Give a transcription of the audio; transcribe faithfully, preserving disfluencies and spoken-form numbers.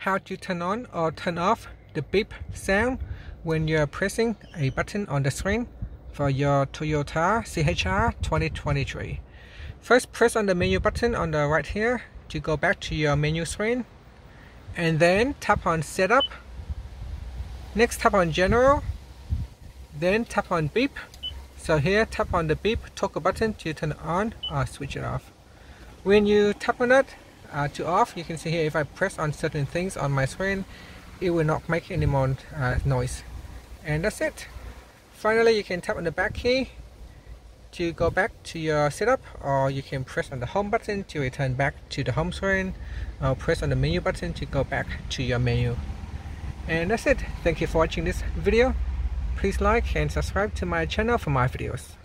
how to turn on or turn off the beep sound when you are pressing a button on the screen for your Toyota C H R twenty twenty-three. First, press on the menu button on the right here to go back to your menu screen, and then tap on Setup. Next, tap on General, then tap on Beep. So here, tap on the beep toggle button to turn it on or switch it off. When you tap on it uh, to off, you can see here if I press on certain things on my screen, it will not make any more uh, noise. And that's it. Finally, you can tap on the back key to go back to your setup, or you can press on the home button to return back to the home screen, or press on the menu button to go back to your menu. And that's it. Thank you for watching this video. Please like and subscribe to my channel for my videos.